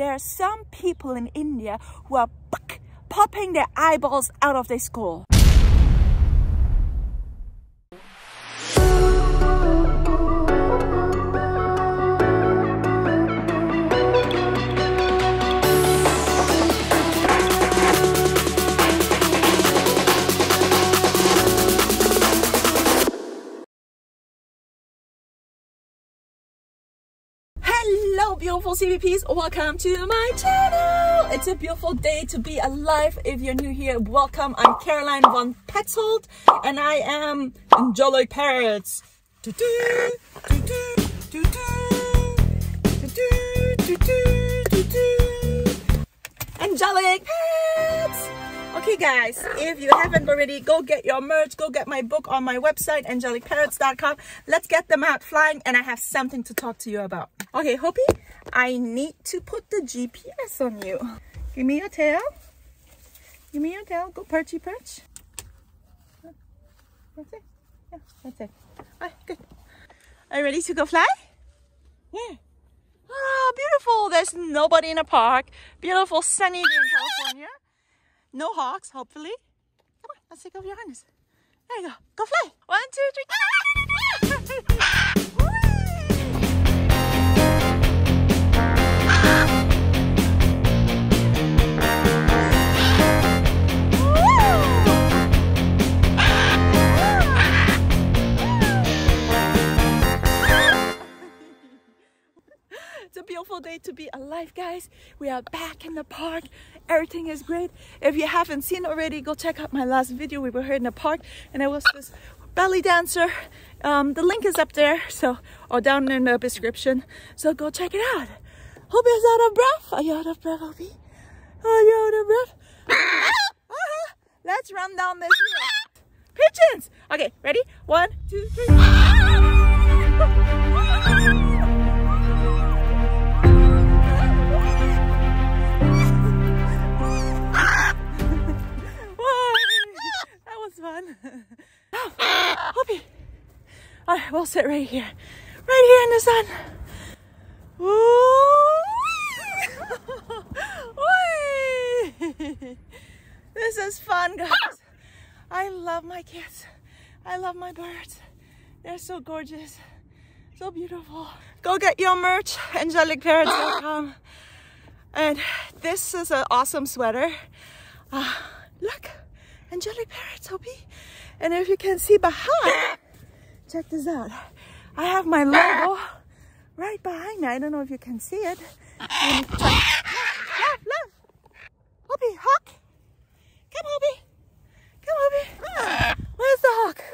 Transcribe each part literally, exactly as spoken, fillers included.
there are some people in India who are popping their eyeballs out of their skull. Hello beautiful C V Ps, welcome to my channel. It's a beautiful day to be alive. If you're new here, welcome. I'm Carolin von Petzholdt and I am Angelic Parrots. Angelic Parrots! Okay guys, if you haven't already, go get your merch, go get my book on my website, angelic parrots dot com. Let's get them out flying and I have something to talk to you about. Okay, Hopi, I need to put the G P S on you. Give me your tail. Give me your tail. Go perchy perch. That's it. Yeah, that's it. Alright, good. Are you ready to go fly? Yeah. Oh, beautiful. There's nobody in the park. Beautiful sunny day in California. No hawks, hopefully. Come on, let's take off your harness. There you go. Go fly. One, two, three. Beautiful day to be alive, guys. We are back in the park. Everything is great. If you haven't seen already, go check out my last video. We were here in the park and there was this belly dancer. Um, the link is up there, so or down in the description. So go check it out. Hope you're out of breath. Are you out of breath, Hopi? Are you out of breath? Ah, uh-huh. Let's run down this hill. Pigeons! Okay, ready? One, two, three. Fun. Oh, Hopi. All right, we'll sit right here. Right here in the sun. Ooh. Ooh. This is fun, guys. I love my cats. I love my birds. They're so gorgeous. So beautiful. Go get your merch, angelic parrots dot com. And this is an awesome sweater. Uh, look. Angelic Parrots, Hopi. And if you can see behind, check this out. I have my logo right behind me. I don't know if you can see it. And check. Look, look. Hopi, hawk. Come, Hopi. Come, Hopi. Where's the hawk?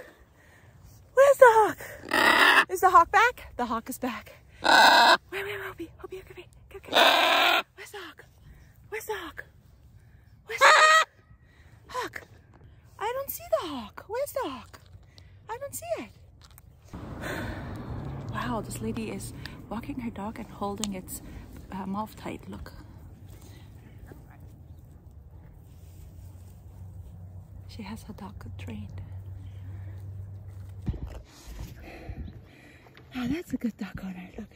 Where's the hawk? Is the hawk back? The hawk is back. Wait, wait, Hopi. Hopi, come here. Come, come here. Where's the hawk? Where's the hawk? Where's the hawk? Hawk. I don't see the hawk. Where's the hawk? I don't see it. Wow, this lady is walking her dog and holding its uh, mouth tight. Look. She has her dog trained. Oh, that's a good dog owner. Look.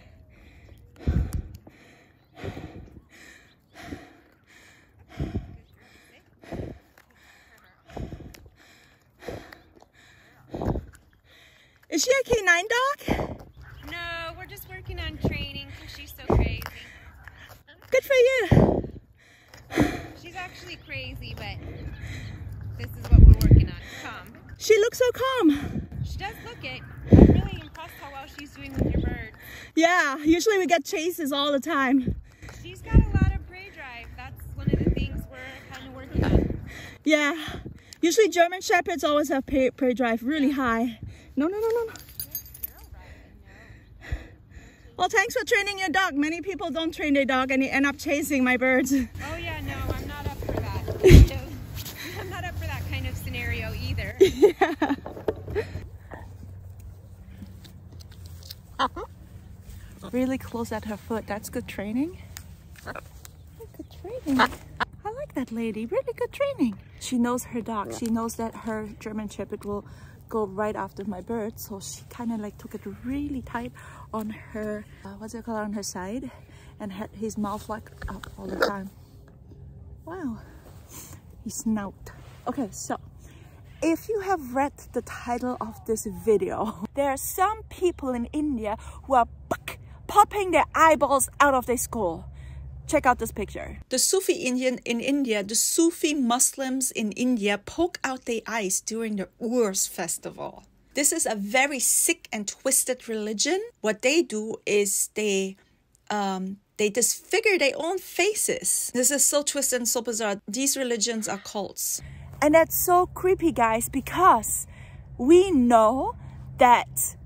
Is she a canine dog? No, we're just working on training because she's so crazy. Good for you. She's actually crazy, but this is what we're working on. Calm. She looks so calm. She does look it. I'm really impressed how well she's doing with your bird. Yeah, usually we get chases all the time. She's got a lot of prey drive. That's one of the things we're kind of working on. Yeah. Usually German Shepherds always have prey, prey drive really high. No, no, no, no, no. Well, thanks for training your dog. Many people don't train their dog and they end up chasing my birds. Oh yeah, no, I'm not up for that. I'm not up for that kind of scenario either. Yeah. Uh-huh. Really close at her foot. That's good training. Good training. I like that lady. Really good training. She knows her dog. She knows that her German Shepherd will go right after my bird, so she kind of like took it really tight on her uh, what's it called on her side and had his mouth like up all the time. Wow, he snouted. Okay, so if you have read the title of this video, there are some people in India who are popping their eyeballs out of their skull. Check out this picture. The Sufi Indian in India, the Sufi Muslims in India poke out their eyes during the Urs festival. This is a very sick and twisted religion. What they do is they um, they disfigure their own faces. This is so twisted and so bizarre. These religions are cults. And that's so creepy, guys, because we know that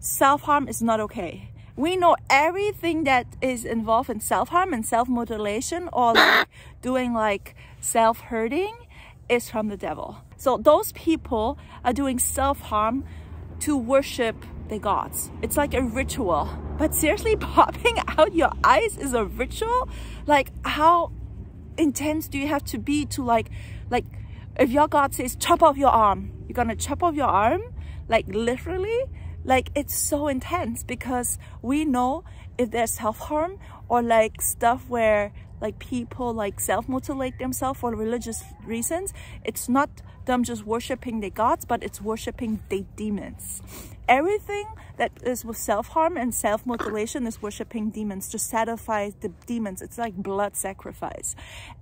self-harm is not okay. We know everything that is involved in self-harm and self-mutilation or like doing like self-hurting is from the devil. So those people are doing self-harm to worship the gods. It's like a ritual. But seriously, popping out your eyes is a ritual? Like, how intense do you have to be to like, like if your god says chop off your arm, you're gonna chop off your arm? Like literally? Like, it's so intense because we know if there's self-harm or like stuff where like people like self-mutilate themselves for religious reasons, it's not them just worshiping their gods, but it's worshiping their demons. Everything that is with self-harm and self-mutilation is worshiping demons to satisfy the demons. It's like blood sacrifice.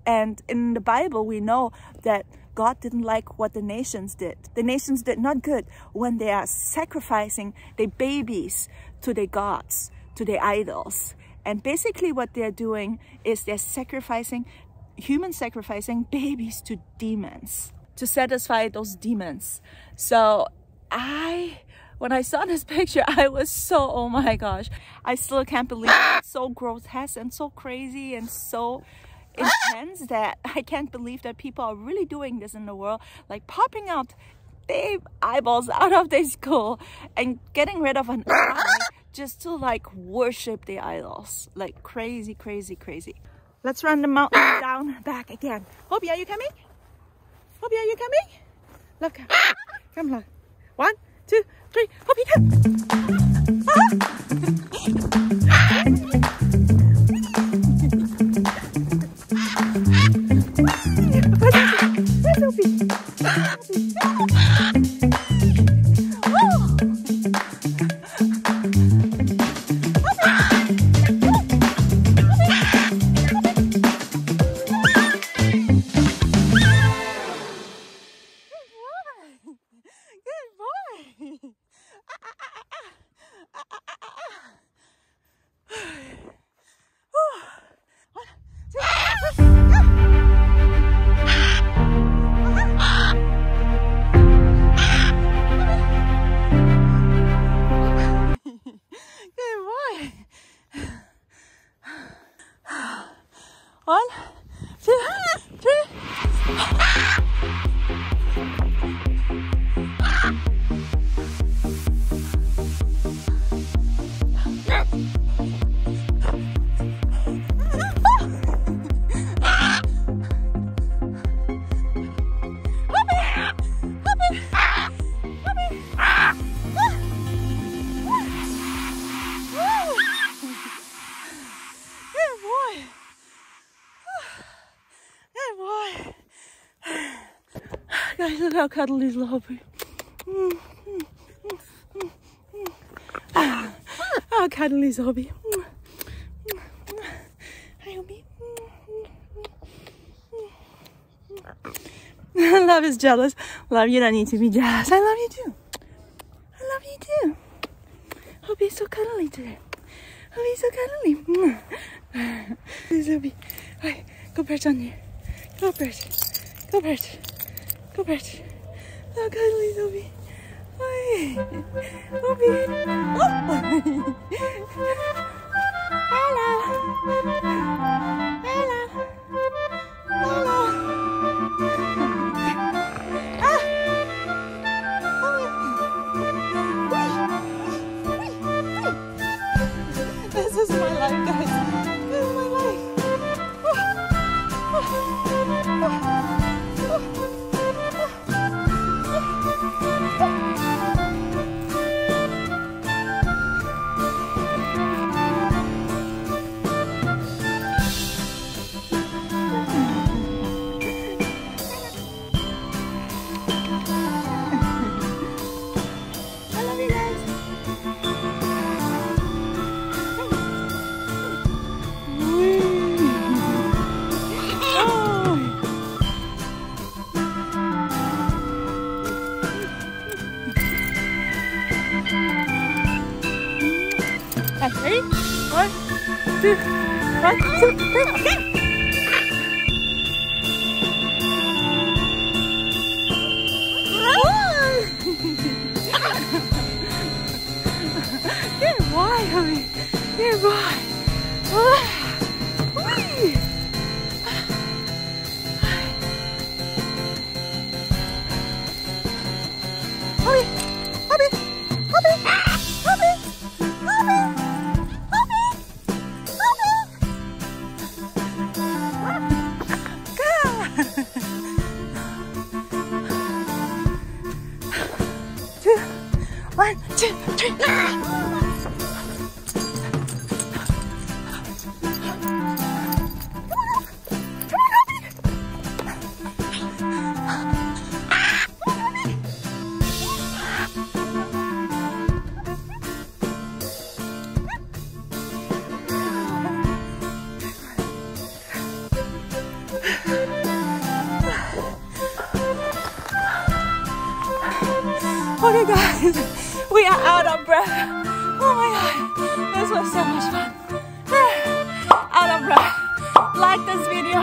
And in the Bible, we know that God didn't like what the nations did. The nations did not good when they are sacrificing their babies to their gods, to their idols. And basically what they're doing is they're sacrificing, human sacrificing babies to demons, to satisfy those demons. So I, when I saw this picture, I was so, oh my gosh, I still can't believe it. It's so grotesque and so crazy and so intense that I can't believe that people are really doing this in the world, like popping out their eyeballs out of their skull and getting rid of an eye just to like worship the idols. Like crazy, crazy, crazy. Let's run the mountain down back again. Hopi, are you coming? Hopi, are you coming? Look, come on. One, two, three. Hopi, come. Ah! Guys, look how cuddly is the Hopi. Mm, mm, mm, mm, mm. Ah, how cuddly is the Hopi. Mm, mm, mm. Hi, Hopi. Mm, mm, mm, mm. Love is jealous. Love, you don't need to be jealous. I love you too. I love you too. Hopi is so cuddly today. Hopi is so cuddly. Mm. This is Hopi. Right, go perch on here. Go perch. Go perch. Go perch. Oh, cuddly, Hopi. Hopi. Oh. Hello. Hello. Hello. Ah. Oh. This is my life, guys. This is my life. Oh. Oh. Oh. one, two, three, go. Good boy, honey. Good boy. Whee! Hopi, Hopi, Hopi, Hopi, Hopi, Hopi, Hopi. Go! Two, one, two, three, nine. Okay guys, we are out of breath. Oh my god, this was so much fun. Out of breath. Like this video,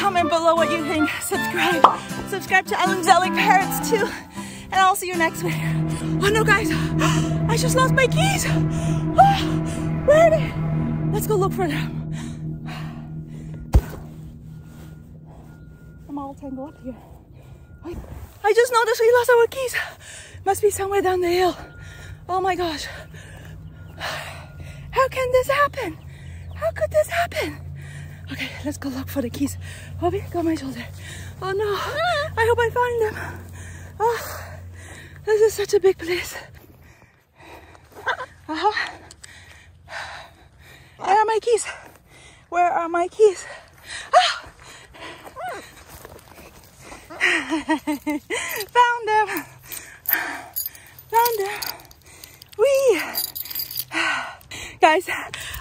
comment below what you think, subscribe. Subscribe to Angelic Parrots too, and I'll see you next week. Oh no guys, I just lost my keys. Oh, where are they? Let's go look for them. I'm all tangled up here. Wait. I just noticed we lost our keys. Must be somewhere down the hill. Oh my gosh. How can this happen? How could this happen? Okay, let's go look for the keys. Hopi, go on my shoulder. Oh no, I hope I find them. Oh, this is such a big place. Uh-huh. Where are my keys? Where are my keys? Oh. Found them! Found them! Whee! Guys,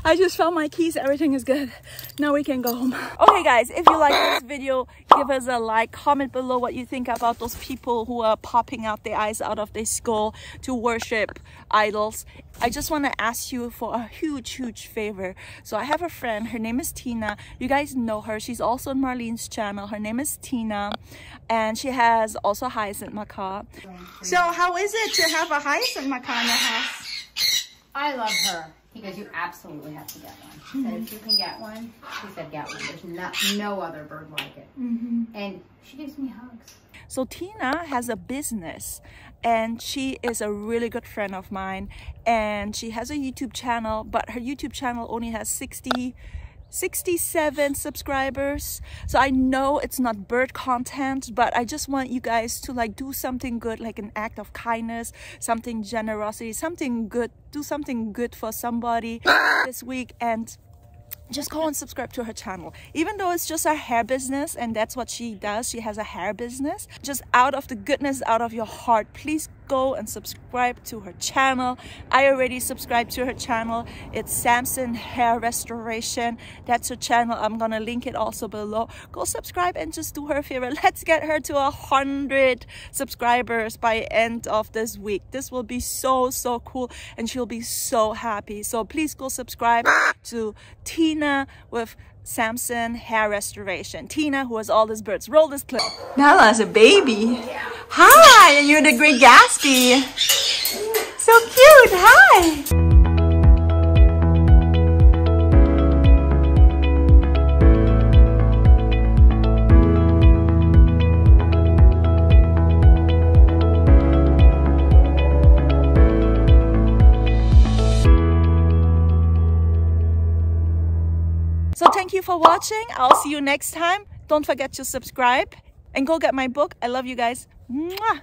I just found my keys. Everything is good. Now we can go home. Okay guys, if you like this video, give us a like. Comment below what you think about those people who are popping out their eyes out of their skull to worship idols. I just want to ask you for a huge, huge favor. So I have a friend. Her name is TINA. You guys know her. She's also on Marlene's channel. Her name is TINA. And she has also Hyacinth macaw. So how is it to have a Hyacinth macaw in your house? I love her. He goes, you absolutely have to get one. He said, if you can get one, he said, get one. There's not, no other bird like it. Mm-hmm. And she gives me hugs. So TINA has a business and she is a really good friend of mine. And she has a YouTube channel, but her YouTube channel only has sixty-seven subscribers. So I know it's not bird content, but I just want you guys to like do something good, like an act of kindness, something generosity, something good, do something good for somebody this week, and just go and subscribe to her channel. Even though it's just a hair business, and that's what she does, she has a hair business. Just out of the goodness, out of your heart, please go and subscribe to her channel. I already subscribed to her channel. It's Samson Hair Restoration. That's her channel. I'm gonna link it also below. Go subscribe and just do her a favor. Let's get her to a hundred subscribers by end of this week. This will be so, so cool, and she'll be so happy. So please go subscribe to TINA with Samson Hair Restoration. TINA, who has all these birds. Roll this clip. Bella's a baby. Yeah. Hi, and you're the Great Gatsby. So cute, hi. So thank you for watching. I'll see you next time. Don't forget to subscribe and go get my book. I love you guys. Mwah!